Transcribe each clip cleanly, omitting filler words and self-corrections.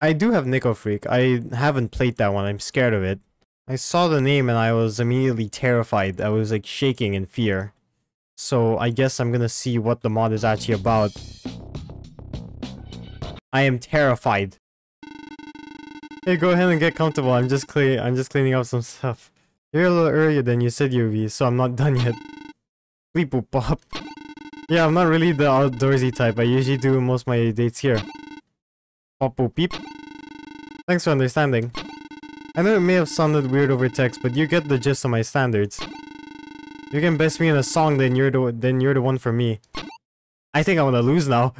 I do have Neko Freak. I haven't played that one. I'm scared of it. I saw the name and I was immediately terrified. I was like shaking in fear. So I guess I'm gonna see what the mod is actually about. I am terrified. Hey, go ahead and get comfortable. I'm just cleaning up some stuff. You're a little earlier than you said you'd be, so I'm not done yet. Bleep boop bop. Yeah, I'm not really the outdoorsy type. I usually do most of my dates here. Pop boop beep. Thanks for understanding. I know it may have sounded weird over text, but you get the gist of my standards. You can best me in a song, then you're the one for me. I think I'm gonna lose now.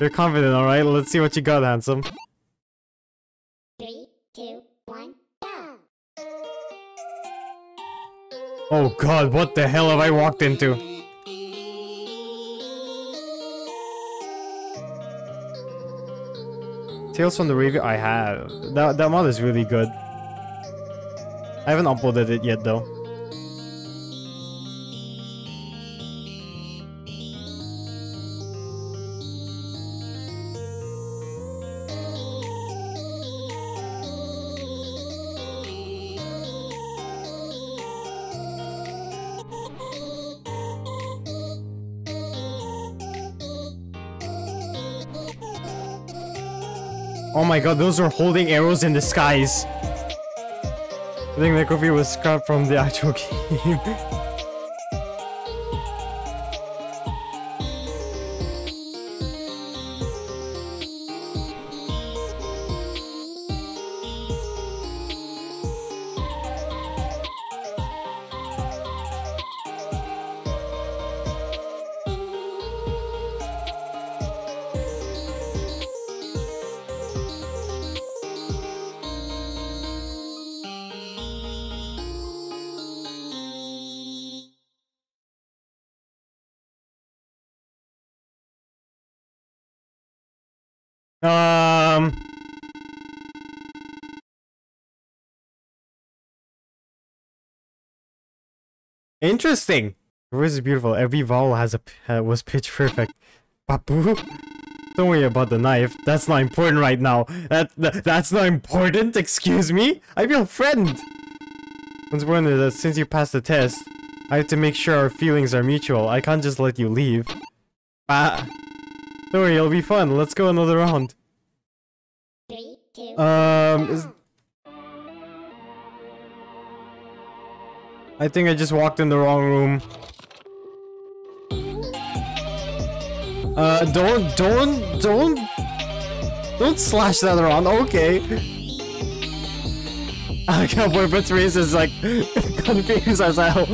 You're confident, alright? Let's see what you got, handsome. 3, 2, 1, go! Oh god, what the hell have I walked into? Tales from the Review? I have. That mod is really good. I haven't uploaded it yet though. Oh my god, those are holding arrows in the skies. I think Neko Freak was scrapped from the actual game. Interesting. The words are beautiful. Every vowel has was pitch perfect. Papu. Don't worry about the knife. That's not important right now. That's not important. Excuse me. I'm your friend. Once more, that since you passed the test, I have to make sure our feelings are mutual. I can't just let you leave. Don't worry, it'll be fun. Let's go another round. 3, 2. I think I just walked in the wrong room. Don't slash that around. Okay. I can't believe it's racist. Like confused as hell.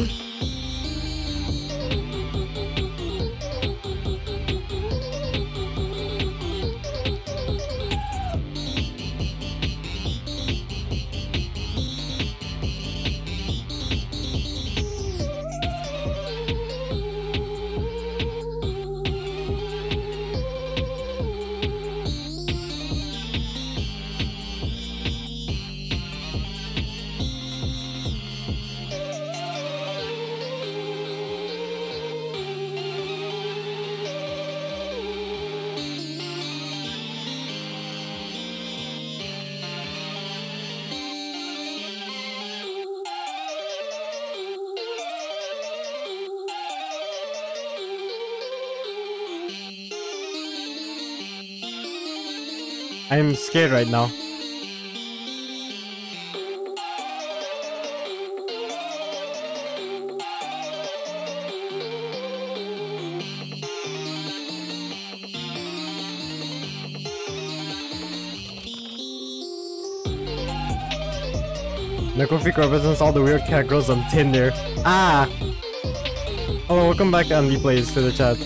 I'm scared right now. Neko Freak represents all the weird cat girls on Tinder. Hello, welcome back, Andy Plays, to the chat.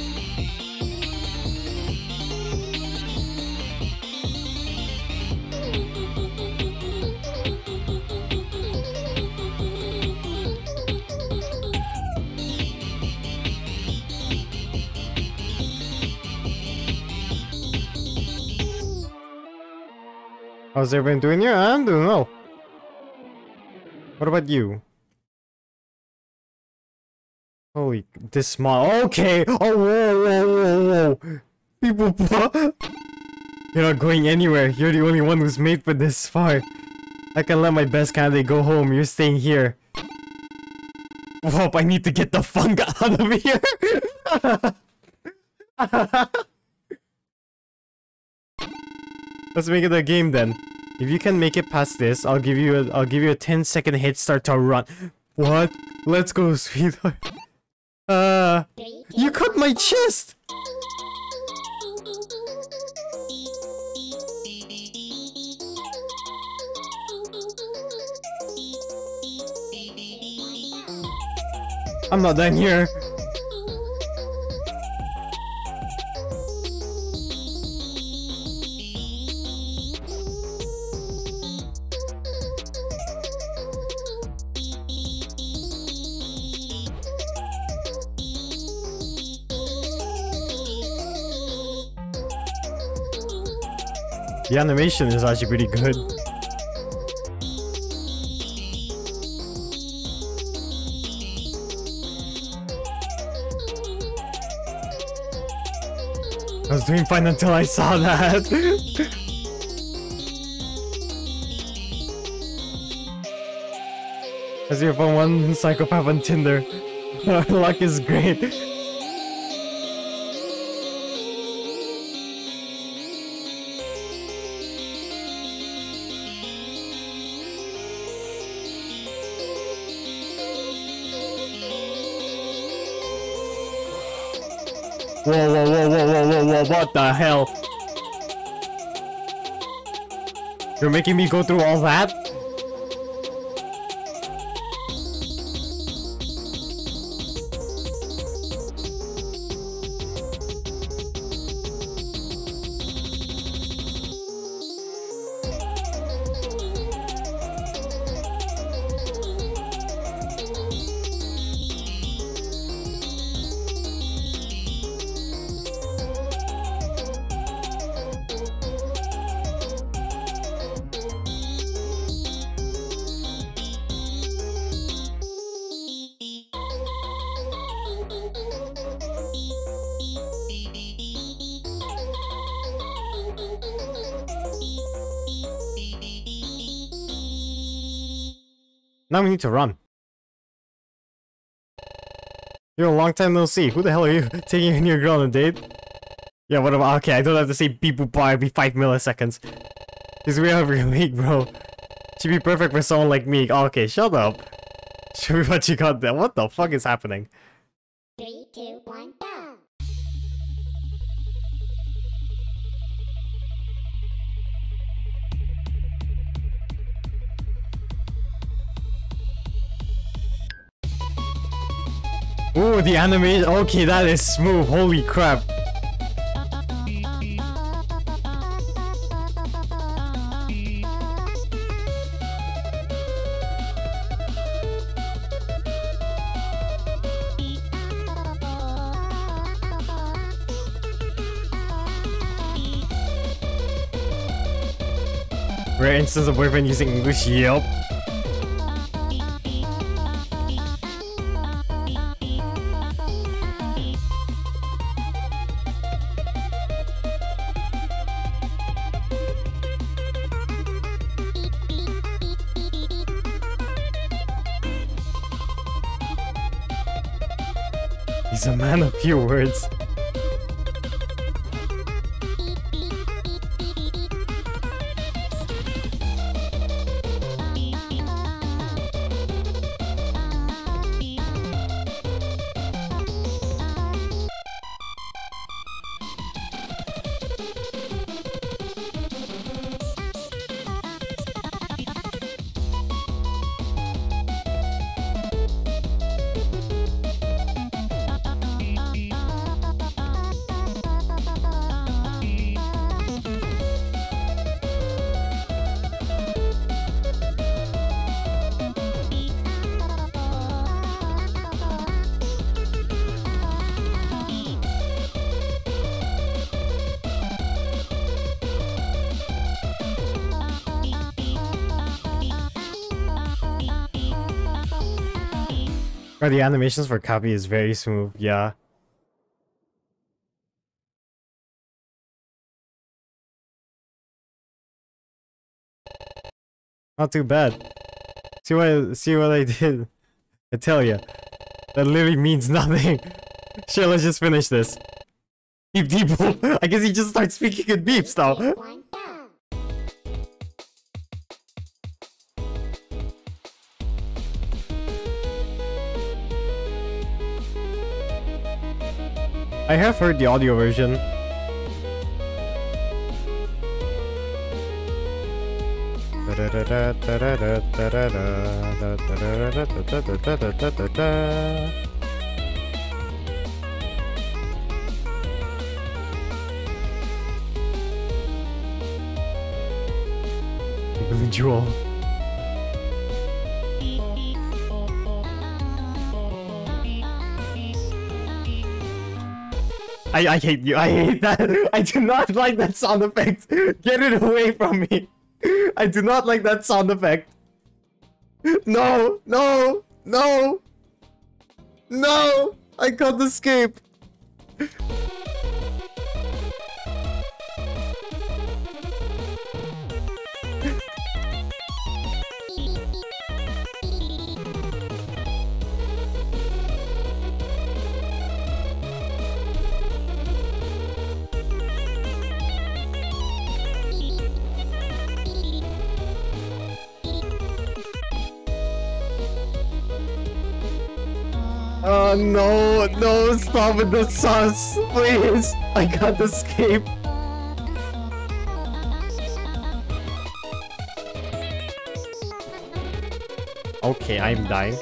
How's everyone doing here? I'm doing well. What about you? Holy, this mod. Okay. Oh, whoa, whoa, whoa, whoa. People. You're not going anywhere. You're the only one who's made for this far. I can let my best candidate go home. You're staying here. Whoa, I need to get the funk out of here. Let's make it a game then. If you can make it past this, I'll give you a 10-second head start to run. What? Let's go, sweetheart. You cut my chest. I'm not done here. The animation is actually pretty good. I was doing fine until I saw that. As you're from one psychopath on Tinder. Our luck is great. Whoa, whoa, whoa, whoa, whoa, whoa, whoa, what the hell? You're making me go through all that? Now we need to run. You're a long time no see. Who the hell are you? Taking in your girl on a date? Yeah, what about? Okay, I don't have to say beep boop bar every 5 milliseconds. She's way out of your league, bro. She'd be perfect for someone like me. Oh, okay, shut up. Show me what you got there. What the fuck is happening? 3, 2, 1, go. Ooh, the animation. Okay, that is smooth. Holy crap. Rare instance of boyfriend using English. Yup. He's a man of few words. The animations for Kapi is very smooth, yeah. Not too bad. See what I did? I tell you, that literally means nothing. Sure, let's just finish this. Beep deep. I guess he just starts speaking in beeps now. I have heard the audio version. Blue Jewel. I hate you. I hate that. I do not like that sound effect. Get it away from me. I do not like that sound effect. No, no, no, no. I can't escape. No, no, stop with the sauce, please. I can't escape. Okay, I'm dying.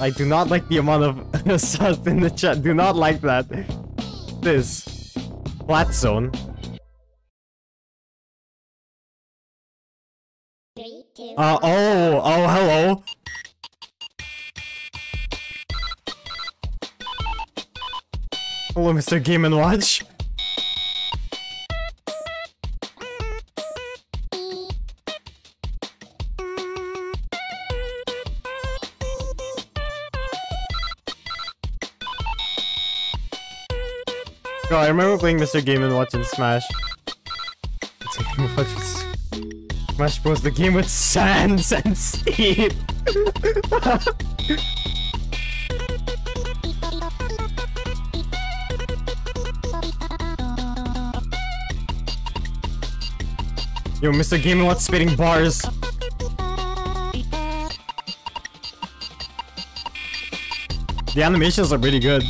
I do not like the amount of sauce in the chat. Do not like that. This flat zone. 3, 2, oh, hello. Hello, Mr. Game & Watch. No, I remember playing Mr. Game & Watch in Smash. It's a game with Smash Bros. The game with Sans and Steve. Yo, Mr. Game & Watch spitting bars. The animations are pretty good.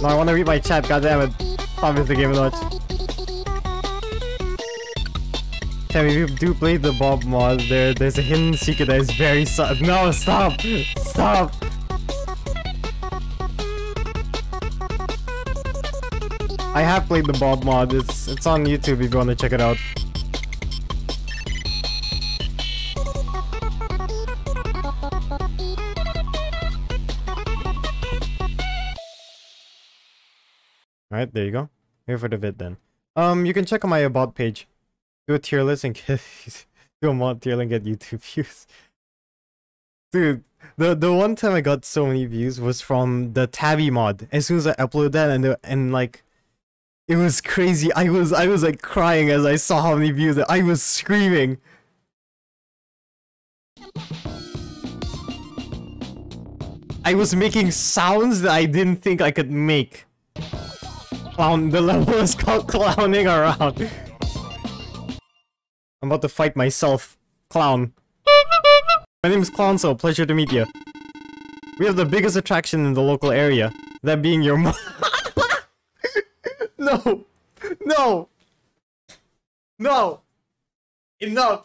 No, I want to read my chat, goddammit. Obviously, Game & Watch. Tammy, if you do play the Bob mod, there's a hidden secret that is very sad. No, stop! Stop! I have played the Bob mod. It's on YouTube if you want to check it out. Alright, there you go. Here for the vid then. You can check on my about page. Do a tier list and get do a mod tier and get YouTube views. Dude, the one time I got so many views was from the Tabby mod. As soon as I uploaded that and like It was crazy. I was like crying as I saw how many views. I was screaming. I was making sounds that I didn't think I could make. The level is called clowning around. I'm about to fight myself. Clown. My name is Clownso, pleasure to meet you. We have the biggest attraction in the local area. That being your mom. No! No! No! Enough!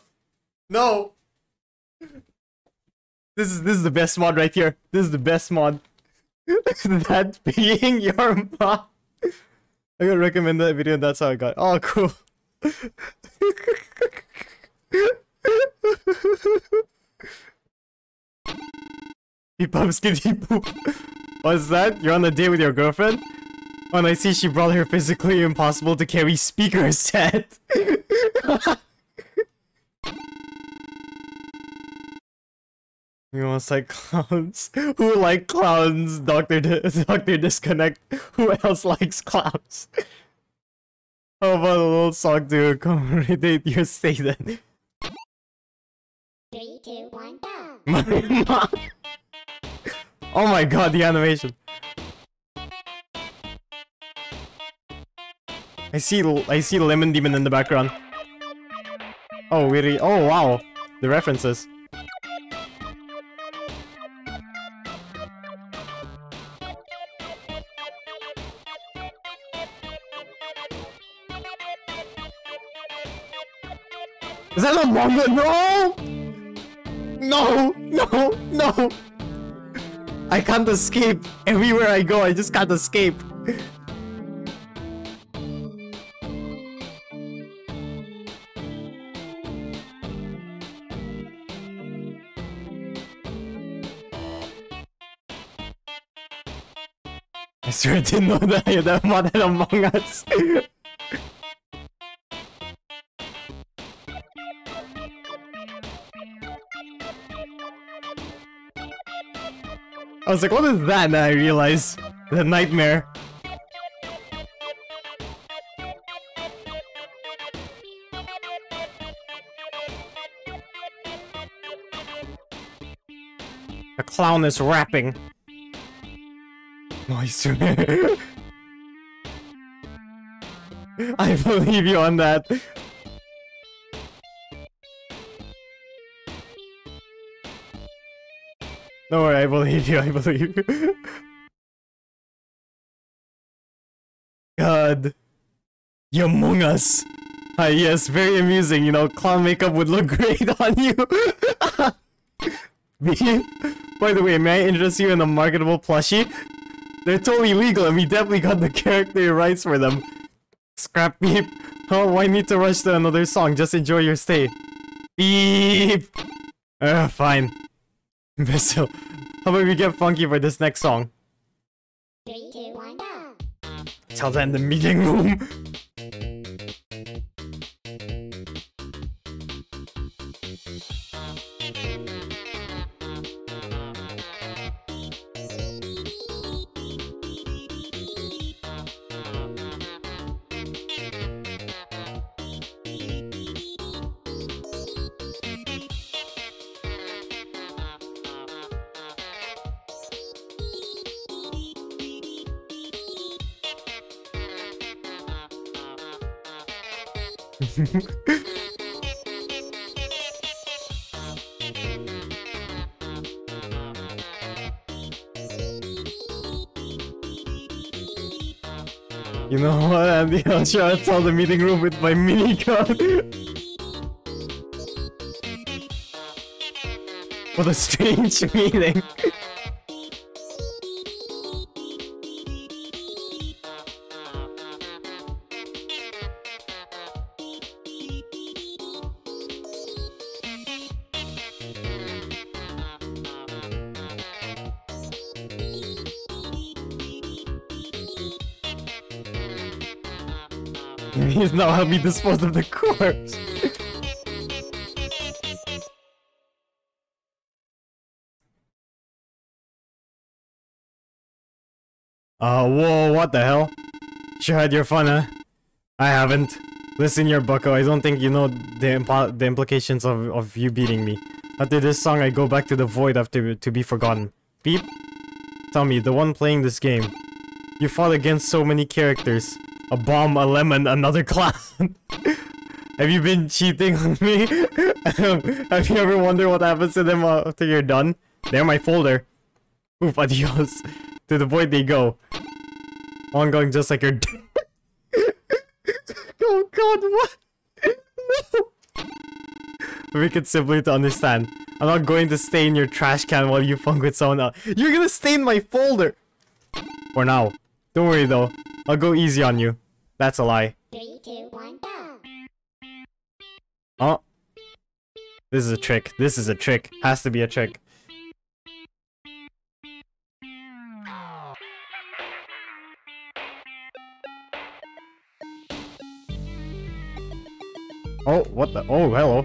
No! This is the best mod right here. This is the best mod. That being your mom. I'm gonna recommend that video, and that's how I got it. Oh, cool. Peepop skinny poop. What's that? You're on a date with your girlfriend? When I see she brought her physically impossible to carry speaker set. You almost like clowns. Who like clowns? Dr. Disconnect. Who else likes clowns? How about a little song to accommodate your stay then? 3, 2, 1, go! My mom. Oh my god, the animation. I see Lemon Demon in the background. Oh, really? Oh, wow. The references. Is that a manga? No! No! No! No! I can't escape. Everywhere I go, I just can't escape. I sure didn't know that I had modded Among Us. I was like, what is that? And I realized the nightmare. The clown is rapping. I swear. I believe you on that. Don't worry, I believe you, I believe you. God. You Among Us. Ah, yes, very amusing, you know, clown makeup would look great on you. By the way, may I interest you in a marketable plushie? They're totally legal, and we definitely got the character rights for them. Scrap Beep. Oh, why need to rush to another song? Just enjoy your stay. Beep. Fine. Imbecile. How about we get funky for this next song? 3, 2, 1, go. Tell them the meeting room. You know what, Andy? I'll try to tell the meeting room with my minigun. What a strange meeting. He's now helped me dispose of the corpse. Whoa, what the hell? Sure had your fun, huh? I haven't. Listen here, bucko, I don't think you know the implications of you beating me. After this song, I go back to the void after to be forgotten. Beep. Tell me, the one playing this game. You fought against so many characters. A bomb, a lemon, another clown. Have you been cheating on me? Have you ever wondered what happens to them after you're done? They're my folder. Oof, adios. To the void they go. Ongoing just like your Oh god, what? No! We could simply to understand. I'm not going to stay in your trash can while you funk with someone else. You're gonna stay in my folder! For now. Don't worry though. I'll go easy on you. That's a lie. 3, 2, 1, go! Oh. This is a trick. This is a trick. Has to be a trick. Oh, what the? Oh, hello.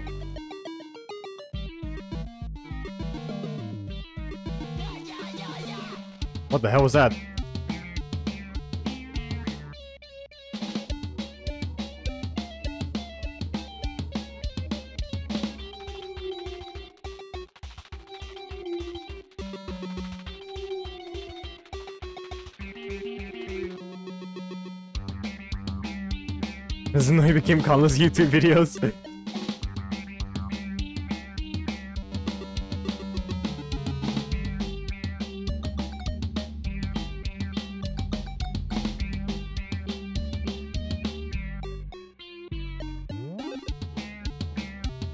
What the hell was that? Doesn't know he became countless YouTube videos.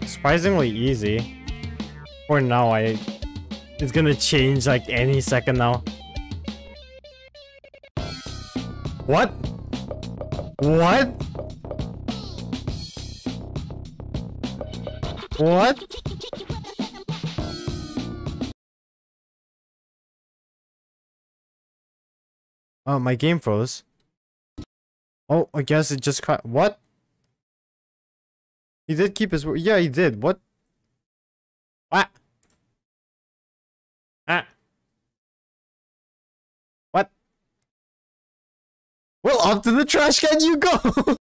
Surprisingly easy. For now, it's gonna change like any second now. What? What? What? Oh, my game froze. Oh, I guess it just crashed. What? He did keep his word. Yeah, he did. What? Ah. Ah. What? Well, off to the trash can you go!